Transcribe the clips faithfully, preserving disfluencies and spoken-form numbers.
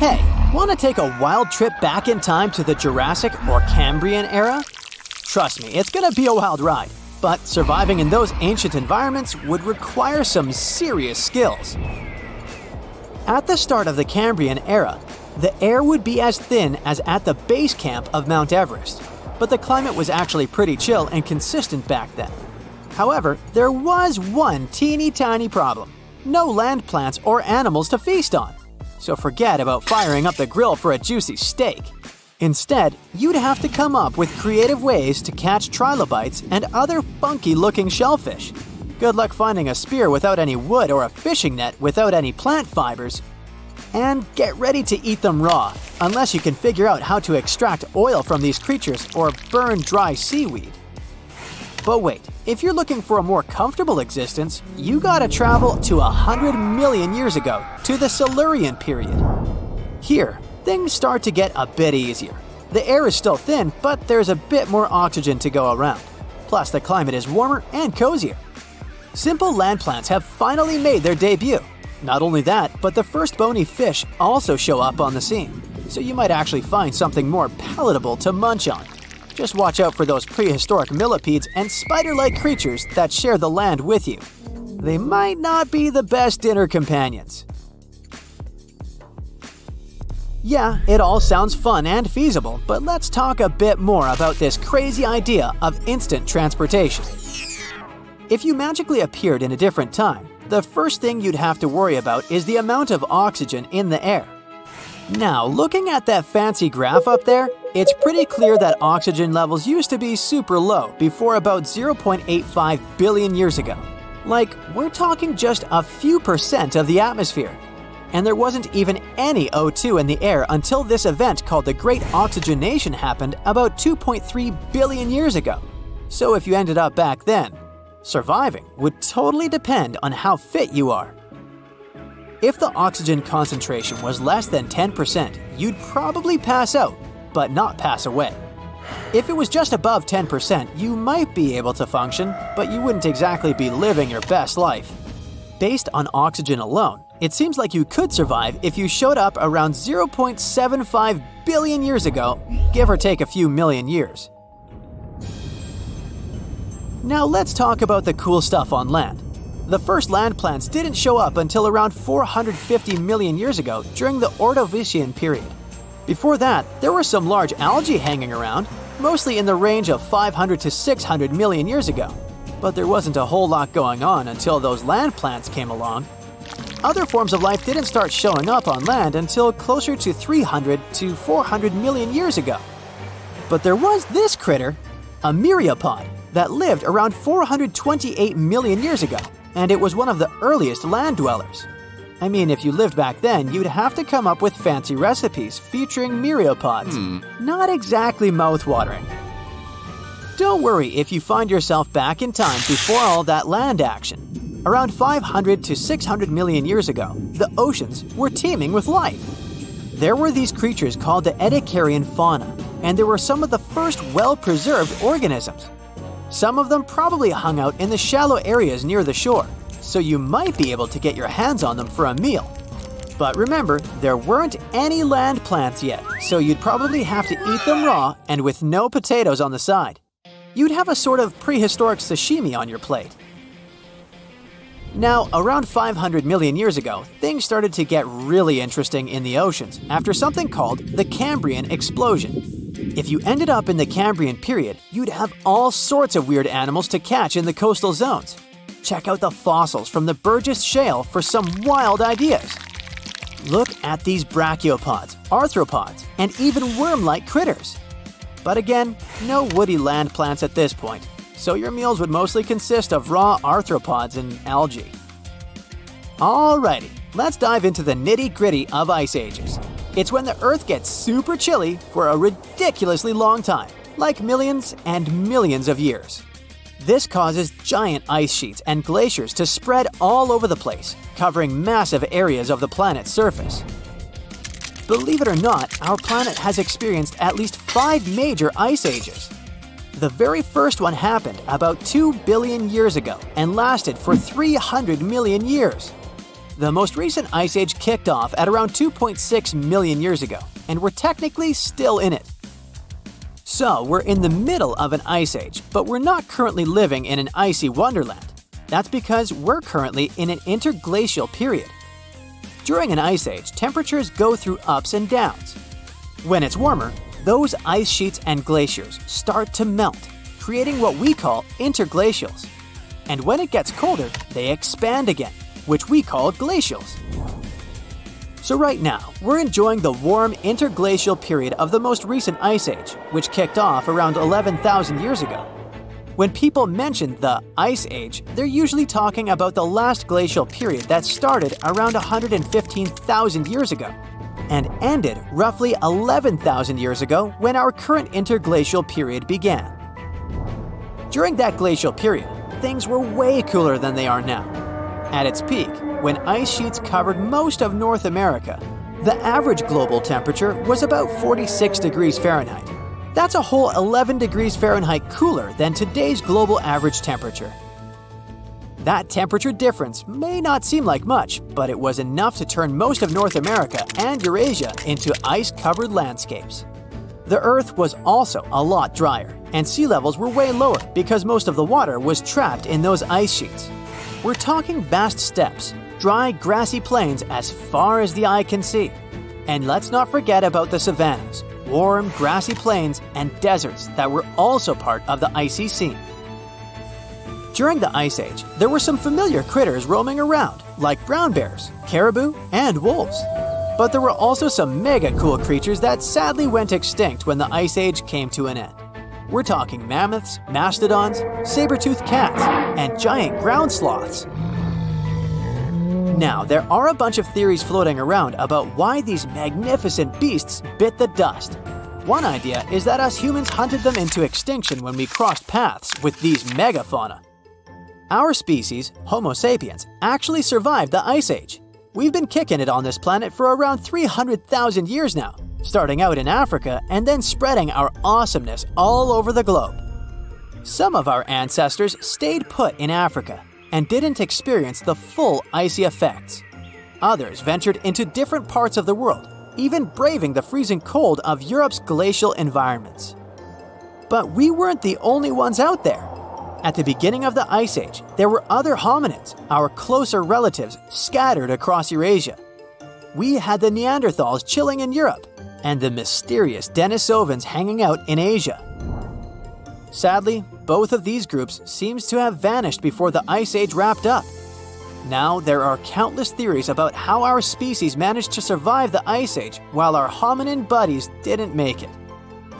Hey, want to take a wild trip back in time to the Jurassic or Cambrian era? Trust me, it's going to be a wild ride. But surviving in those ancient environments would require some serious skills. At the start of the Cambrian era, the air would be as thin as at the base camp of Mount Everest, but the climate was actually pretty chill and consistent back then. However, there was one teeny tiny problem. No land plants or animals to feast on. So forget about firing up the grill for a juicy steak. Instead, you'd have to come up with creative ways to catch trilobites and other funky-looking shellfish. Good luck finding a spear without any wood or a fishing net without any plant fibers. And get ready to eat them raw, unless you can figure out how to extract oil from these creatures or burn dry seaweed. But wait, if you're looking for a more comfortable existence, you gotta travel to one hundred million years ago, to the Silurian period. Here, things start to get a bit easier. The air is still thin, but there's a bit more oxygen to go around. Plus, the climate is warmer and cozier. Simple land plants have finally made their debut. Not only that, but the first bony fish also show up on the scene. So you might actually find something more palatable to munch on. Just watch out for those prehistoric millipedes and spider-like creatures that share the land with you. They might not be the best dinner companions. Yeah, it all sounds fun and feasible, but let's talk a bit more about this crazy idea of instant transportation. If you magically appeared in a different time, the first thing you'd have to worry about is the amount of oxygen in the air. Now, looking at that fancy graph up there, it's pretty clear that oxygen levels used to be super low before about zero point eight five billion years ago. Like, we're talking just a few percent of the atmosphere. And there wasn't even any O two in the air until this event called the Great Oxygenation happened about two point three billion years ago. So if you ended up back then, surviving would totally depend on how fit you are. If the oxygen concentration was less than ten percent, you'd probably pass out, but not pass away. If it was just above ten percent, you might be able to function, but you wouldn't exactly be living your best life. Based on oxygen alone, it seems like you could survive if you showed up around zero point seven five billion years ago, give or take a few million years. Now let's talk about the cool stuff on land. The first land plants didn't show up until around four hundred fifty million years ago during the Ordovician period. Before that, there were some large algae hanging around, mostly in the range of five hundred to six hundred million years ago. But there wasn't a whole lot going on until those land plants came along. Other forms of life didn't start showing up on land until closer to three hundred to four hundred million years ago. But there was this critter, a Myriapod, that lived around four hundred twenty-eight million years ago, and it was one of the earliest land dwellers. I mean, if you lived back then, you'd have to come up with fancy recipes featuring myriapods. Hmm. Not exactly mouthwatering. Don't worry if you find yourself back in time before all that land action. Around five hundred to six hundred million years ago, the oceans were teeming with life. There were these creatures called the Ediacaran fauna, and they were some of the first well-preserved organisms. Some of them probably hung out in the shallow areas near the shore, so you might be able to get your hands on them for a meal. But remember, there weren't any land plants yet, so you'd probably have to eat them raw and with no potatoes on the side. You'd have a sort of prehistoric sashimi on your plate. Now, around five hundred million years ago, things started to get really interesting in the oceans after something called the Cambrian explosion. If you ended up in the Cambrian period, you'd have all sorts of weird animals to catch in the coastal zones. Check out the fossils from the Burgess Shale for some wild ideas. Look at these brachiopods, arthropods, and even worm-like critters. But again, no woody land plants at this point. So your meals would mostly consist of raw arthropods and algae. Alrighty, let's dive into the nitty-gritty of ice ages. It's when the Earth gets super chilly for a ridiculously long time, like millions and millions of years. This causes giant ice sheets and glaciers to spread all over the place, covering massive areas of the planet's surface. Believe it or not, our planet has experienced at least five major ice ages. The very first one happened about two billion years ago and lasted for three hundred million years. the most recent ice age kicked off at around two point six million years ago, and we're technically still in it. So we're in the middle of an ice age, but we're not currently living in an icy wonderland. That's because we're currently in an interglacial period. During an ice age, temperatures go through ups and downs. When it's warmer, those ice sheets and glaciers start to melt, creating what we call interglacials. And when it gets colder, they expand again, which we call glacials. So right now, we're enjoying the warm interglacial period of the most recent ice age, which kicked off around eleven thousand years ago. When people mention the ice age, they're usually talking about the last glacial period that started around one hundred fifteen thousand years ago and ended roughly eleven thousand years ago when our current interglacial period began. During that glacial period, things were way cooler than they are now. At its peak, when ice sheets covered most of North America, the average global temperature was about forty-six degrees Fahrenheit. That's a whole eleven degrees Fahrenheit cooler than today's global average temperature. That temperature difference may not seem like much, but it was enough to turn most of North America and Eurasia into ice-covered landscapes. The Earth was also a lot drier, and sea levels were way lower because most of the water was trapped in those ice sheets. We're talking vast steppes, dry, grassy plains as far as the eye can see. And let's not forget about the savannas, warm, grassy plains and deserts that were also part of the icy scene. During the Ice Age, there were some familiar critters roaming around, like brown bears, caribou, and wolves. But there were also some mega cool creatures that sadly went extinct when the Ice Age came to an end. We're talking mammoths, mastodons, saber-toothed cats, and giant ground sloths. Now, there are a bunch of theories floating around about why these magnificent beasts bit the dust. One idea is that us humans hunted them into extinction when we crossed paths with these megafauna. Our species, Homo sapiens, actually survived the Ice Age. We've been kicking it on this planet for around three hundred thousand years now, starting out in Africa and then spreading our awesomeness all over the globe. Some of our ancestors stayed put in Africa and didn't experience the full icy effects. Others ventured into different parts of the world, even braving the freezing cold of Europe's glacial environments. But we weren't the only ones out there. At the beginning of the Ice Age, there were other hominids, our closer relatives, scattered across Eurasia. We had the Neanderthals chilling in Europe and the mysterious Denisovans hanging out in Asia. Sadly, both of these groups seems to have vanished before the Ice Age wrapped up. Now, there are countless theories about how our species managed to survive the Ice Age while our hominin buddies didn't make it.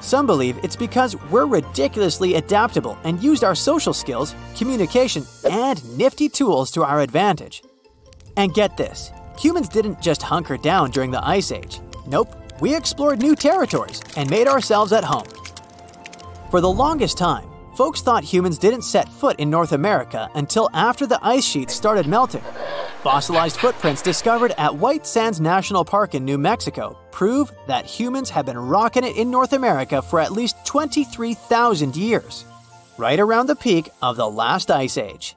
Some believe it's because we're ridiculously adaptable and used our social skills, communication, and nifty tools to our advantage. And get this, humans didn't just hunker down during the Ice Age. Nope, we explored new territories and made ourselves at home. For the longest time, folks thought humans didn't set foot in North America until after the ice sheets started melting. Fossilized footprints discovered at White Sands National Park in New Mexico prove that humans have been rocking it in North America for at least twenty-three thousand years, right around the peak of the last ice age.